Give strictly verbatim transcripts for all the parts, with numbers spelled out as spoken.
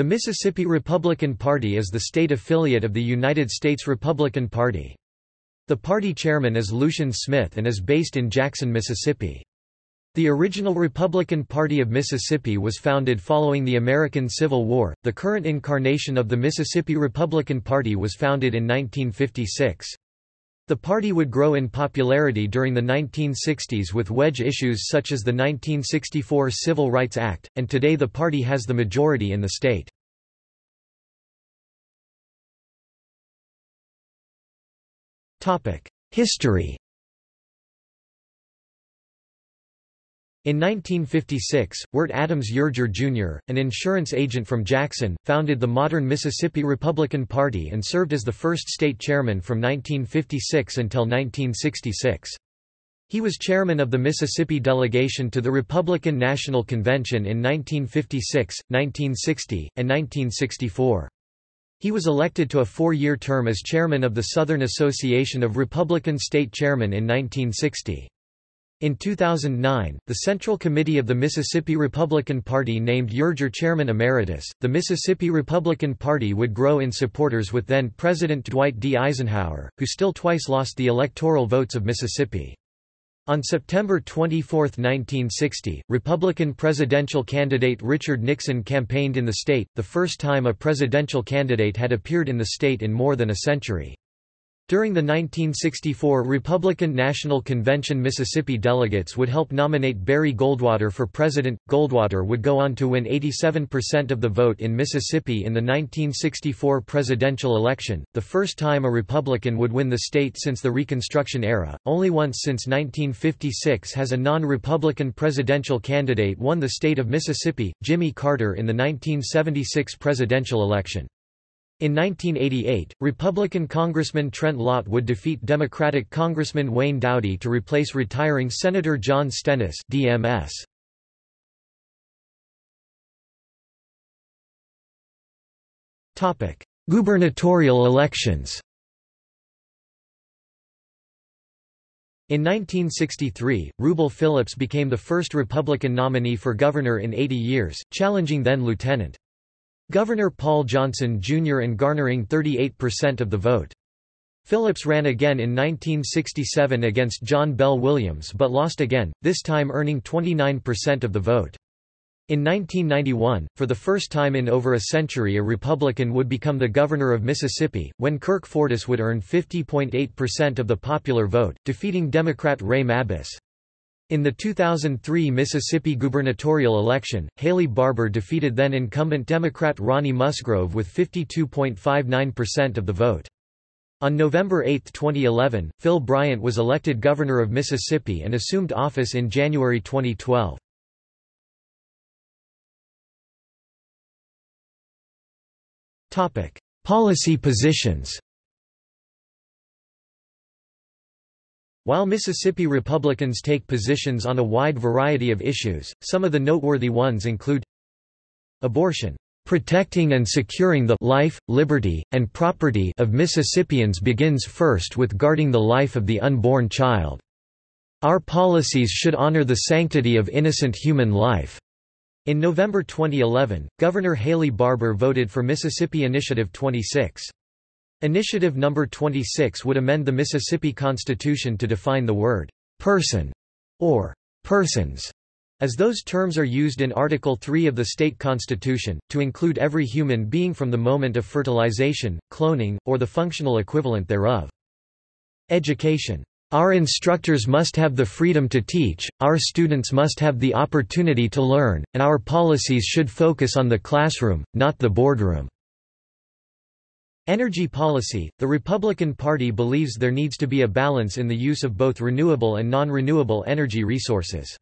The Mississippi Republican Party is the state affiliate of the United States Republican Party. The party chairman is Lucien Smith and is based in Jackson, Mississippi. The original Republican Party of Mississippi was founded following the American Civil War. The current incarnation of the Mississippi Republican Party was founded in nineteen fifty-six. The party would grow in popularity during the nineteen sixties with wedge issues such as the nineteen sixty-four Civil Rights Act, and today the party has the majority in the state. Topic: History. In nineteen fifty-six, Wirt Adams Yerger, Junior, an insurance agent from Jackson, founded the modern Mississippi Republican Party and served as the first state chairman from nineteen fifty-six until nineteen sixty-six. He was chairman of the Mississippi delegation to the Republican National Convention in nineteen fifty-six, nineteen sixty, and nineteen sixty-four. He was elected to a four-year term as chairman of the Southern Association of Republican State Chairmen in nineteen sixty. In two thousand nine, the Central Committee of the Mississippi Republican Party named Yerger chairman emeritus. The Mississippi Republican Party would grow in supporters with then President Dwight D. Eisenhower, who still twice lost the electoral votes of Mississippi. On September twenty-fourth nineteen sixty, Republican presidential candidate Richard Nixon campaigned in the state, the first time a presidential candidate had appeared in the state in more than a century. During the nineteen sixty-four Republican National Convention, Mississippi delegates would help nominate Barry Goldwater for president. Goldwater would go on to win eighty-seven percent of the vote in Mississippi in the nineteen sixty-four presidential election, the first time a Republican would win the state since the Reconstruction era. Only once since nineteen fifty-six has a non-Republican presidential candidate won the state of Mississippi, Jimmy Carter in the nineteen seventy-six presidential election. In nineteen eighty-eight, Republican Congressman Trent Lott would defeat Democratic Congressman Wayne Dowdy to replace retiring Senator John Stennis (D M S). Topic: Gubernatorial elections. In nineteen sixty-three, Rubel Phillips became the first Republican nominee for governor in eighty years, challenging then Lieutenant Governor Paul Johnson Junior and garnering thirty-eight percent of the vote. Phillips ran again in nineteen sixty-seven against John Bell Williams but lost again, this time earning twenty-nine percent of the vote. In nineteen ninety-one, for the first time in over a century, a Republican would become the governor of Mississippi, when Kirk Fordice would earn fifty point eight percent of the popular vote, defeating Democrat Ray Mabus. In the two thousand three Mississippi gubernatorial election, Haley Barbour defeated then-incumbent Democrat Ronnie Musgrove with fifty-two point five nine percent of the vote. On November eighth twenty eleven, Phil Bryant was elected governor of Mississippi and assumed office in January twenty twelve. Policy positions. While Mississippi Republicans take positions on a wide variety of issues, some of the noteworthy ones include abortion, protecting and securing the life, liberty, and property of Mississippians begins first with guarding the life of the unborn child. Our policies should honor the sanctity of innocent human life. In November twenty eleven, Governor Haley Barbour voted for Mississippi Initiative twenty-six. Initiative number twenty-six would amend the Mississippi Constitution to define the word person or persons, as those terms are used in Article three of the state constitution, to include every human being from the moment of fertilization, cloning, or the functional equivalent thereof. Education. Our instructors must have the freedom to teach, our students must have the opportunity to learn, and our policies should focus on the classroom, not the boardroom. Energy policy. The Republican Party believes there needs to be a balance in the use of both renewable and non-renewable energy resources.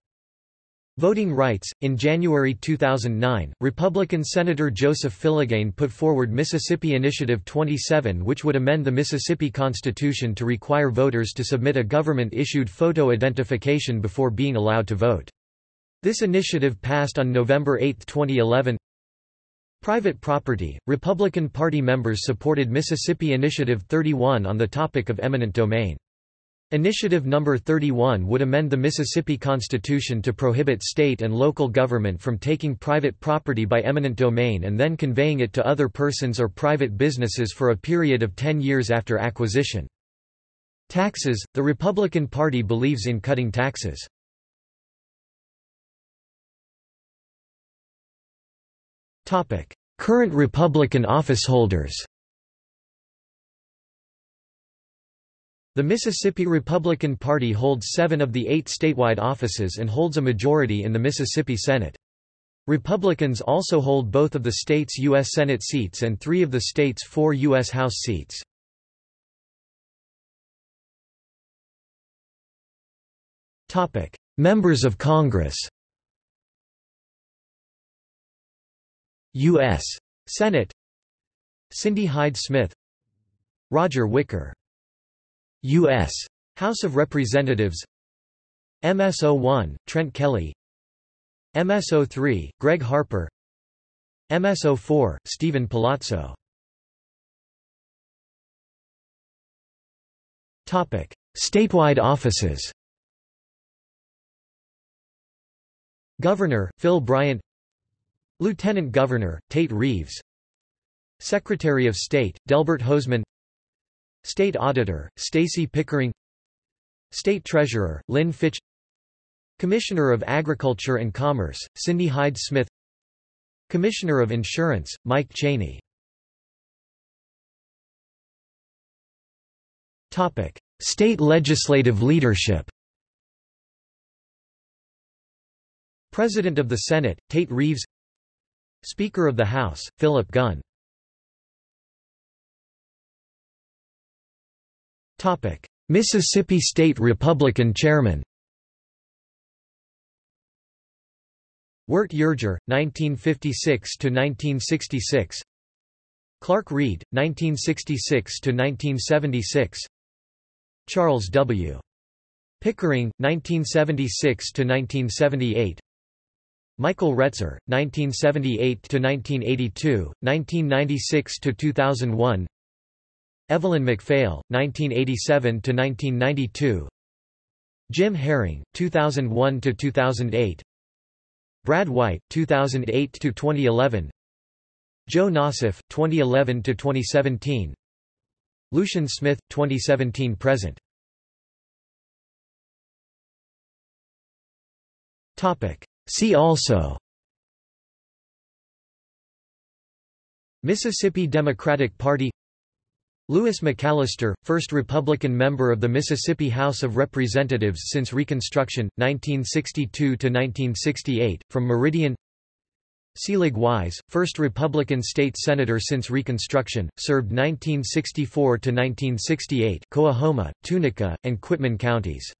Voting rights. In January two thousand nine, Republican Senator Joseph Filligan put forward Mississippi Initiative twenty-seven, which would amend the Mississippi Constitution to require voters to submit a government-issued photo identification before being allowed to vote. This initiative passed on November eighth twenty eleven. Private property. Republican Party members supported Mississippi Initiative thirty-one on the topic of eminent domain. Initiative number thirty-one would amend the Mississippi Constitution to prohibit state and local government from taking private property by eminent domain and then conveying it to other persons or private businesses for a period of ten years after acquisition. Taxes. The Republican Party believes in cutting taxes. Topic: Current Republican officeholders. The Mississippi Republican Party holds seven of the eight statewide offices and holds a majority in the Mississippi Senate. Republicans also hold both of the state's U S Senate seats and three of the state's four U S House seats. Topic: Members of Congress. U S Senate: Cindy Hyde-Smith, Roger Wicker. U S House of Representatives: M S oh one, Trent Kelly, M S oh three, Greg Harper, M S oh four, Stephen Palazzo. Topic: Statewide offices. Governor: Phil Bryant, Lieutenant Governor: Tate Reeves, Secretary of State: Delbert Hoseman, State Auditor: Stacy Pickering, State Treasurer: Lynn Fitch, Commissioner of Agriculture and Commerce: Cindy Hyde-Smith, Commissioner of Insurance: Mike Cheney. Topic: State legislative leadership. President of the Senate: Tate Reeves, Speaker of the House: Philip Gunn. Topic: Mississippi State Republican Chairman. Wirt Yerger, nineteen fifty-six to nineteen sixty-six. Clark Reed, nineteen sixty-six to nineteen seventy-six. Charles W. Pickering, nineteen seventy-six to nineteen seventy-eight. Michael Retzer, nineteen seventy-eight to nineteen eighty-two, nineteen ninety-six to two thousand one. Evelyn McPhail, nineteen eighty-seven to nineteen ninety-two. Jim Herring, two thousand one to two thousand eight. Brad White, two thousand eight to twenty eleven. Joe Nossoff, twenty eleven to twenty seventeen. Lucien Smith, twenty seventeen present. Topic: See also: Mississippi Democratic Party. Lewis McAllister, first Republican member of the Mississippi House of Representatives since Reconstruction, nineteen sixty-two to nineteen sixty-eight, from Meridian. Selig Wise, first Republican state senator since Reconstruction, served nineteen sixty-four to nineteen sixty-eight, Coahoma, Tunica, and Quitman counties.